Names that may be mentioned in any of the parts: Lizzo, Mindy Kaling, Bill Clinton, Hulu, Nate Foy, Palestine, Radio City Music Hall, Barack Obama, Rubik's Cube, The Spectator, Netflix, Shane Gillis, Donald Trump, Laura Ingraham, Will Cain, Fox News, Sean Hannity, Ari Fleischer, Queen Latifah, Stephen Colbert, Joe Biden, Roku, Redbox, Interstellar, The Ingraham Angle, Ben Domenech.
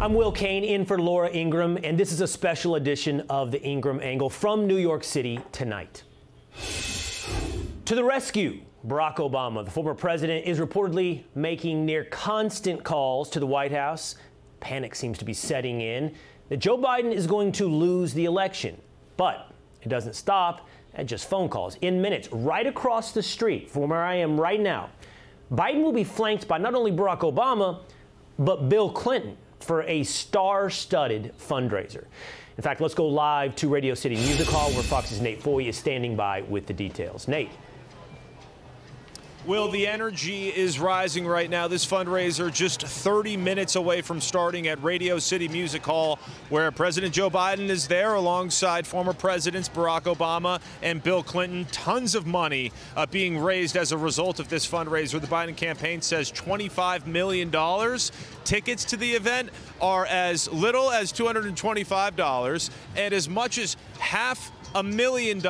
I'm Will Cain, in for Laura Ingraham, and this is a special edition of The Ingraham Angle from New York City tonight. To the rescue, Barack Obama. The former president is reportedly making near constant calls to the White House. Panic seems to be setting in that Joe Biden is going to lose the election. But it doesn't stop at just phone calls. In minutes, right across the street from where I am right now, Biden will be flanked by not only Barack Obama, but Bill Clinton for a star-studded fundraiser. In fact, let's go live to Radio City Music Hall, where Fox's Nate Foy is standing by with the details. Nate. Will, the energy is rising right now. This fundraiser just 30 minutes away from starting at Radio City Music Hall, where President Joe Biden is there alongside former presidents Barack Obama and Bill Clinton. Tons of money being raised as a result of this fundraiser. The Biden campaign says $25 million. Tickets to the event are as little as $225 and as much as half $1 million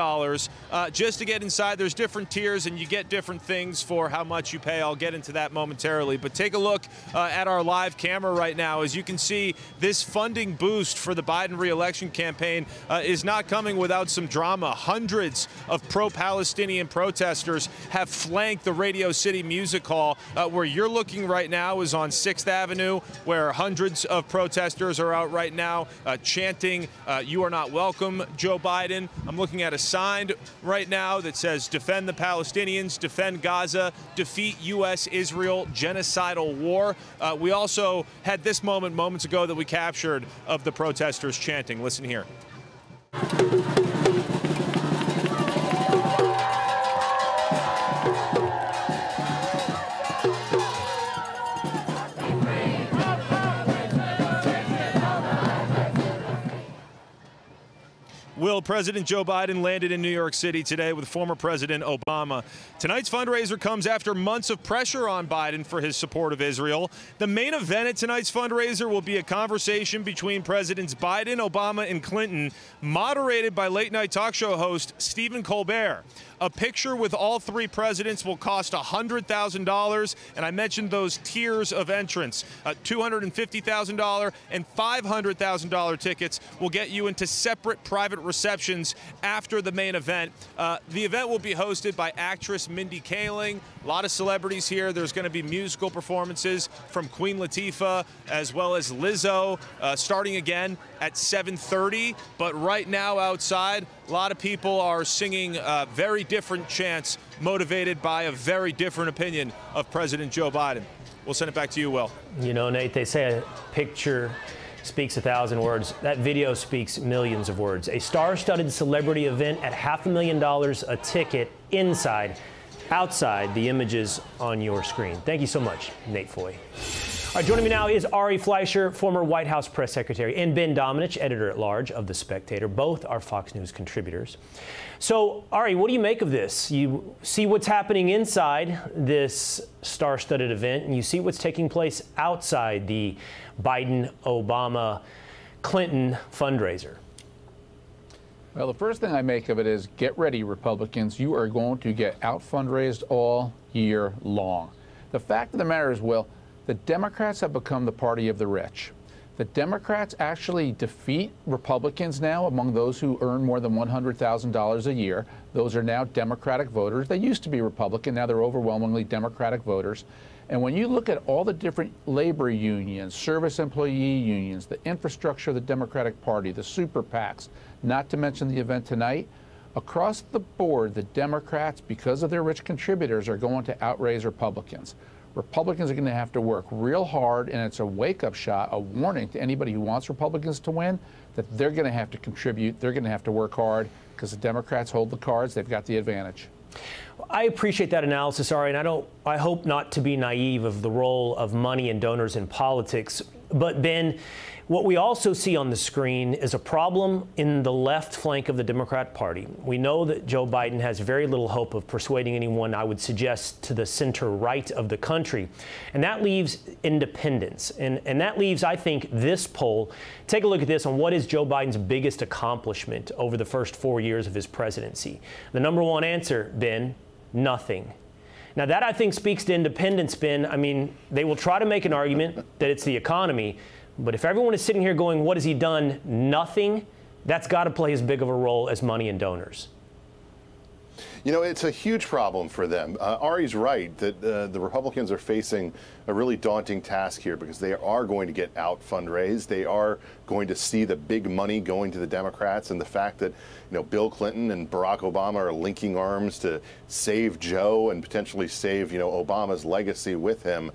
just to get inside. There's different tiers and you get different things for how much you pay. I'll get into that momentarily, but take a look at our live camera right now. As you can see, this funding boost for the Biden re-election campaign is not coming without some drama. Hundreds of pro-Palestinian protesters have flanked the Radio City Music Hall. Where you're looking right now is on 6th Avenue, where hundreds of protesters are out right now chanting, "You are not welcome, Joe Biden." I'm looking at a sign right now that says, "Defend the Palestinians, defend Gaza, defeat U.S.-Israel genocidal war." We also had this moment moments ago that we captured of the protesters chanting. Listen here. Will, President Joe Biden landed in New York City today with former President Obama. Tonight's fundraiser comes after months of pressure on Biden for his support of Israel. The main event at tonight's fundraiser will be a conversation between Presidents Biden, Obama, and Clinton, moderated by late-night talk show host Stephen Colbert. A picture with all three presidents will cost $100,000, and I mentioned those tiers of entrance. $250,000 and $500,000 tickets will get you into separate private receptions after the main event. The event will be hosted by actress Mindy Kaling. A lot of celebrities here. There's going to be musical performances from Queen Latifah as well as Lizzo, starting again at 7:30. But right now outside, a lot of people are singing very different chants, motivated by a very different opinion of President Joe Biden. We'll send it back to you, Will. You know, Nate, they say a picture speaks a thousand words. That video speaks millions of words. A star-studded celebrity event at $500,000 a ticket inside, outside the images on your screen. Thank you so much, Nate Foy. All right, joining me now is Ari Fleischer, former White House press secretary, and Ben Domenech, editor-at-large of The Spectator. Both are Fox News contributors. So, Ari, what do you make of this? You see what's happening inside this star-studded event, and you see what's taking place outside the Biden-Obama-Clinton fundraiser. Well, the first thing I make of it is, get ready, Republicans. You are going to get out-fundraised all year long. The fact of the matter is, Will, the Democrats have become the party of the rich. The Democrats actually defeat Republicans now among those who earn more than $100,000 a year. Those are now Democratic voters. They used to be Republican. Now they're overwhelmingly Democratic voters. And when you look at all the different labor unions, service employee unions, the infrastructure of the Democratic Party, the super PACs, not to mention the event tonight, across the board, the Democrats, because of their rich contributors, are going to outraise Republicans. Republicans are going to have to work real hard, and it's a wake-up shot, a warning to anybody who wants Republicans to win, that they're going to have to contribute, they're going to have to work hard, because the Democrats hold the cards, they've got the advantage. I appreciate that analysis, Ari, and I hope not to be naive of the role of money and donors in politics. But, Ben, what we also see on the screen is a problem in the left flank of the Democrat Party. We know that Joe Biden has very little hope of persuading anyone, I would suggest, to the center right of the country. And that leaves independents. And that leaves, I think, this poll. Take a look at this on what is Joe Biden's biggest accomplishment over the first 4 years of his presidency. The number one answer, Ben, nothing. Now, that, I think, speaks to independents, Ben. I mean, they will try to make an argument that it's the economy. But if everyone is sitting here going, what has he done? Nothing. That's got to play as big of a role as money and donors. You know, it's a huge problem for them. Ari's right that the Republicans are facing a really daunting task here because they are going to get out-fundraised. They are going to see the big money going to the Democrats, and the fact that, you know, Bill Clinton and Barack Obama are linking arms to save Joe and potentially save, you know, Obama's legacy with him,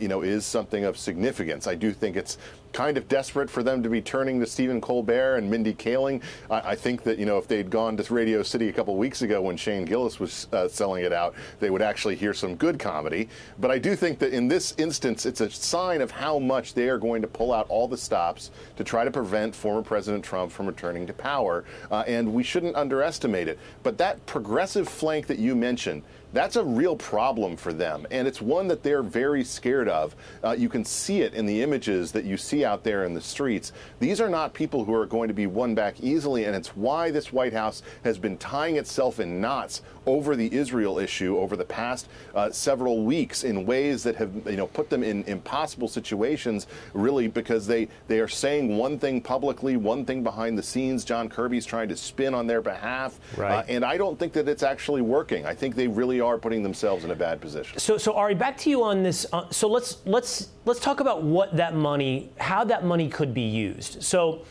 you know, is something of significance. I do think it's kind of desperate for them to be turning to Stephen Colbert and Mindy Kaling. I think that, you know, if they'd gone to Radio City a couple weeks ago when Shane Gillis was selling it out, they would actually hear some good comedy. But I do think that in this instance, it's a sign of how much they are going to pull out all the stops to try to prevent former President Trump from returning to power. And we shouldn't underestimate it. But that progressive flank that you mentioned, that's a real problem for them, and it's one that they're very scared of. You can see it in the images that you see out there in the streets. These are not people who are going to be won back easily, and it's why this White House has been tying itself in knots over the Israel issue over the past several weeks in ways that have, you know, put them in impossible situations, really, because they are saying one thing publicly, one thing behind the scenes. John Kirby's trying to spin on their behalf, right. And I don't think that it's actually working. I think they really are putting themselves in a bad position. So Ari, back to you on this. So let's talk about what that money, how that money could be used. So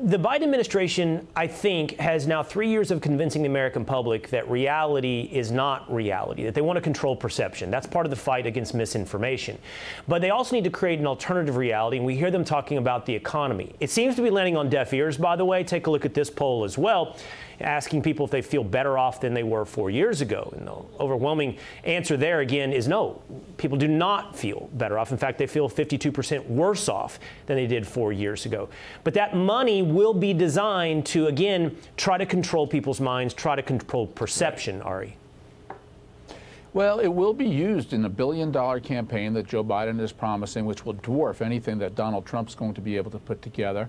the Biden administration, I think, has now 3 years of convincing the American public that reality is not reality, that they want to control perception. That's part of the fight against misinformation. But they also need to create an alternative reality, and we hear them talking about the economy. It seems to be landing on deaf ears, by the way. Take a look at this poll as well, asking people if they feel better off than they were 4 years ago. And the overwhelming answer there, again, is no. People do not feel better off. In fact, they feel 52% worse off than they did 4 years ago. But that money will be designed to, again, try to control people's minds, try to control perception, Ari. Well, it will be used in the billion-dollar campaign that Joe Biden is promising, which will dwarf anything that Donald Trump's going to be able to put together,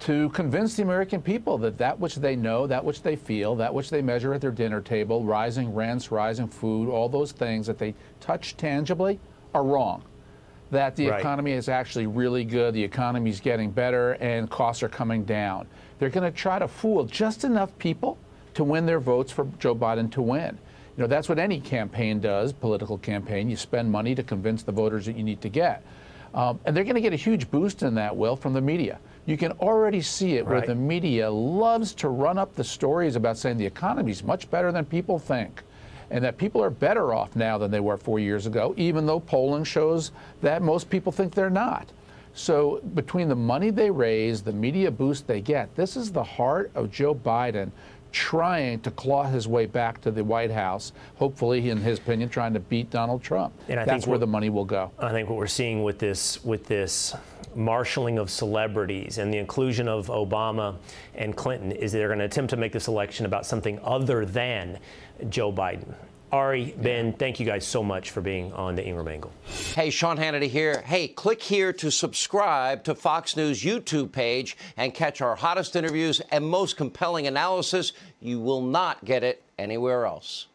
to convince the American people that that which they know, that which they feel, that which they measure at their dinner table, rising rents, rising food, all those things that they touch tangibly are wrong. That the economy is actually really good, the economy is getting better, and costs are coming down. They're going to try to fool just enough people to win their votes for Joe Biden to win. You know, that's what any campaign does, political campaign. You spend money to convince the voters that you need to get. And they're going to get a huge boost in that, Will, from the media. You can already see it where the media loves to run up the stories about saying the economy is much better than people think, and that people are better off now than they were 4 years ago, even though polling shows that most people think they're not. So between the money they raise, the media boost they get, this is the heart of Joe Biden trying to claw his way back to the White House, hopefully, in his opinion, trying to beat Donald Trump. And that's where the money will go. I think what we're seeing with this marshalling of celebrities and the inclusion of Obama and Clinton is they're going to attempt to make this election about something other than Joe Biden. Ari, Ben, thank you guys so much for being on The Ingraham Angle. Hey, Sean Hannity here. Hey, click here to subscribe to Fox News' YouTube page and catch our hottest interviews and most compelling analysis. You will not get it anywhere else.